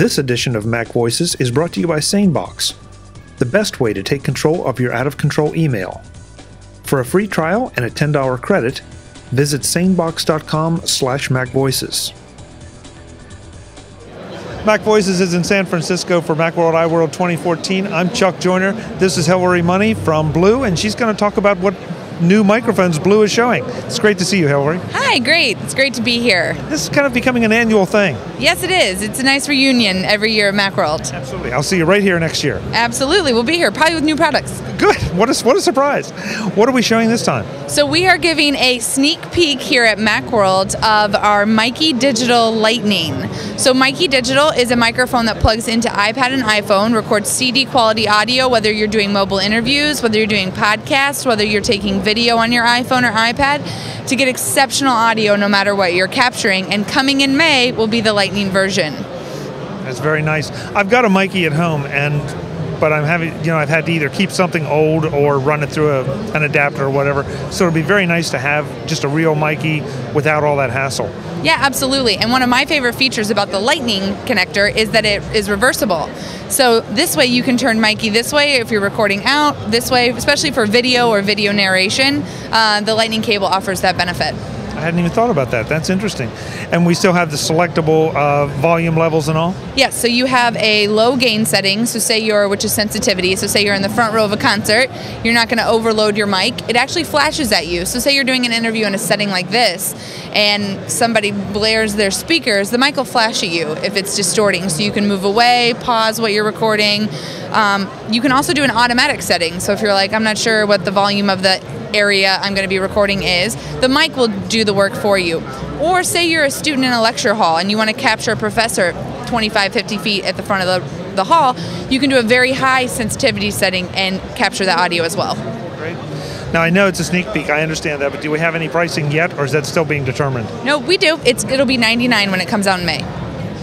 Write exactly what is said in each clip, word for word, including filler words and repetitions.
This edition of Mac Voices is brought to you by SaneBox, the best way to take control of your out-of-control email. For a free trial and a ten dollar credit, visit sanebox dot com slash macvoices. Mac Voices is in San Francisco for Macworld iWorld twenty fourteen. I'm Chuck Joiner. This is Hillary Money from Blue, and she's going to talk about what new microphones Blue is showing. It's great to see you, Hillary. Hi, great. It's great to be here. This is kind of becoming an annual thing. Yes, it is. It's a nice reunion every year at Macworld. Absolutely. I'll see you right here next year. Absolutely. We'll be here, probably with new products. Good. What a, what a surprise. What are we showing this time? So we are giving a sneak peek here at Macworld of our Mikey Digital Lightning. So Mikey Digital is a microphone that plugs into iPad and iPhone, records C D quality audio, whether you're doing mobile interviews, whether you're doing podcasts, whether you're taking video video on your iPhone or iPad, to get exceptional audio no matter what you're capturing. And coming in May will be the Lightning version. That's very nice. I've got a Mikey at home, and but I'm having, you know, I've had to either keep something old or run it through a, an adapter or whatever. So it'll be very nice to have just a real Mikey without all that hassle. Yeah, absolutely. And one of my favorite features about the Lightning connector is that it is reversible. So this way you can turn Mikey this way if you're recording out, this way, especially for video or video narration. Uh, the Lightning cable offers that benefit. I hadn't even thought about that. That's interesting. And we still have the selectable uh, volume levels and all? Yes, so you have a low gain setting, so say you're, which is sensitivity, so say you're in the front row of a concert, you're not going to overload your mic. It actually flashes at you. So say you're doing an interview in a setting like this, and somebody blares their speakers, the mic will flash at you if it's distorting, so you can move away, pause what you're recording. Um, you can also do an automatic setting, so if you're like, I'm not sure what the volume of the area I'm going to be recording is, the mic will do the work for you. Or say you're a student in a lecture hall and you want to capture a professor twenty-five, fifty feet at the front of the, the hall, you can do a very high sensitivity setting and capture the audio as well. Great. Now, I know it's a sneak peek, I understand that, but do we have any pricing yet, or is that still being determined? No, we do. It's, it'll be ninety-nine dollars when it comes out in May.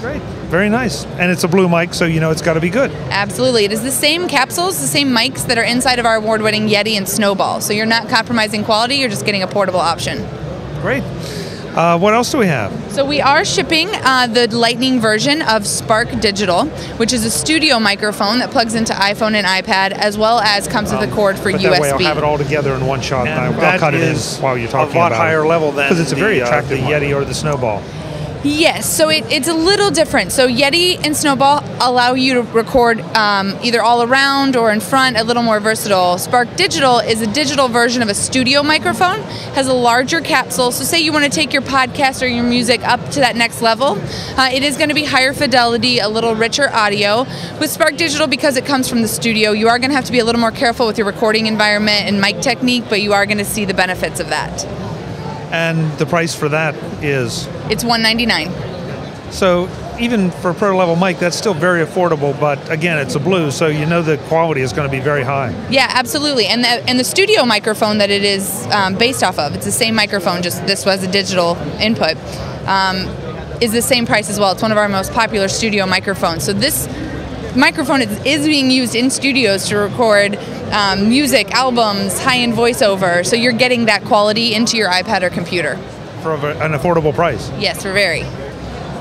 Great. Very nice. And it's a Blue mic, so you know it's got to be good. Absolutely. It is the same capsules, the same mics that are inside of our award-winning Yeti and Snowball. So you're not compromising quality, you're just getting a portable option. Great. Uh, what else do we have? So we are shipping uh, the Lightning version of Spark Digital, which is a studio microphone that plugs into iPhone and iPad, as well as comes um, with a cord for U S B. That way I'll have it all together in one shot, and, and I'll, I'll cut it in while you're talking about it. A lot higher level than because it's a very attractive uh, the Yeti or the Snowball. Yes, so it, it's a little different. So Yeti and Snowball allow you to record um, either all around or in front, a little more versatile. Spark Digital is a digital version of a studio microphone, has a larger capsule. So say you want to take your podcast or your music up to that next level. Uh, it is going to be higher fidelity, a little richer audio. With Spark Digital, because it comes from the studio, you are going to have to be a little more careful with your recording environment and mic technique, but you are going to see the benefits of that. And the price for that is? It's one ninety-nine. So even for a pro-level mic, that's still very affordable, but again, it's a Blue, so you know the quality is going to be very high. Yeah, absolutely. And the, and the studio microphone that it is um, based off of, it's the same microphone, just this was a digital input, um, is the same price as well. It's one of our most popular studio microphones. So this microphone is, is being used in studios to record um, music, albums, high-end voiceover, so you're getting that quality into your iPad or computer. For an affordable price? Yes, for very.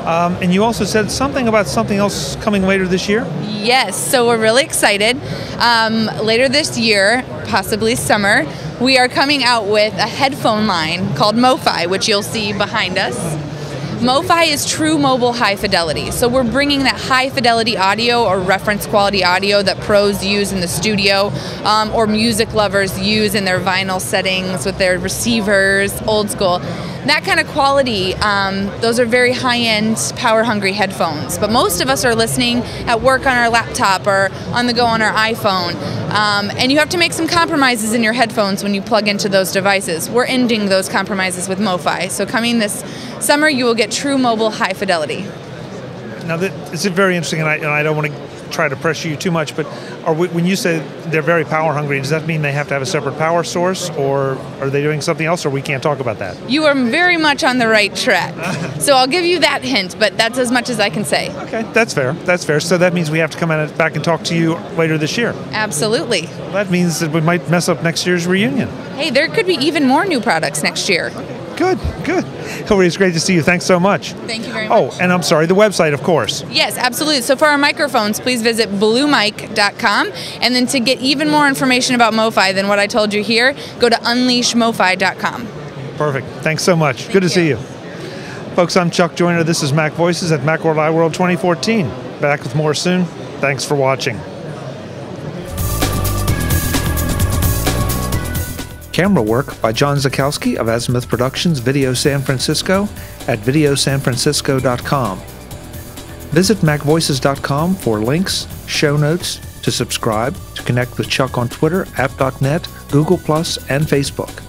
Um, and you also said something about something else coming later this year? Yes, so we're really excited. Um, later this year, possibly summer, we are coming out with a headphone line called MoFi, which you'll see behind us. MoFi is true mobile high fidelity, so we're bringing that high fidelity audio or reference quality audio that pros use in the studio um, or music lovers use in their vinyl settings with their receivers, old school. That kind of quality, um, those are very high-end, power-hungry headphones, but most of us are listening at work on our laptop or on the go on our iPhone, um, and you have to make some compromises in your headphones when you plug into those devices. We're ending those compromises with MoFi, so coming this summer you will get true mobile high fidelity. Now, this is very interesting, and I, and I don't want to try to pressure you too much, but are we, when you say they're very power hungry, does that mean they have to have a separate power source, or are they doing something else, or we can't talk about that? You are very much on the right track. So I'll give you that hint, but that's as much as I can say. Okay, that's fair. That's fair. So that means we have to come in back and talk to you later this year. Absolutely. Well, that means that we might mess up next year's reunion. Hey, there could be even more new products next year. Okay. Good, good. Hillary, it's great to see you. Thanks so much. Thank you very much. Oh, and I'm sorry, the website, of course. Yes, absolutely. So for our microphones, please visit blue mic dot com. And then to get even more information about MoFi than what I told you here, go to unleash mofi dot com. Perfect. Thanks so much. Thank good to you. see you. Folks, I'm Chuck Joiner. This is Mac Voices at Macworld iWorld twenty fourteen. Back with more soon. Thanks for watching. Camera work by John Zakowski of Azimuth Productions, Video San Francisco at video san francisco dot com. Visit mac voices dot com for links, show notes, to subscribe, to connect with Chuck on Twitter, app dot net, Google plus, and Facebook.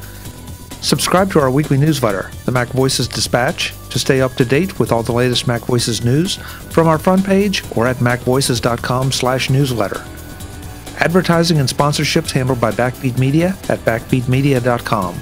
Subscribe to our weekly newsletter, the Mac Voices Dispatch, to stay up to date with all the latest Mac Voices news from our front page or at mac voices dot com slash newsletter. Advertising and sponsorships handled by Backbeat Media at backbeat media dot com.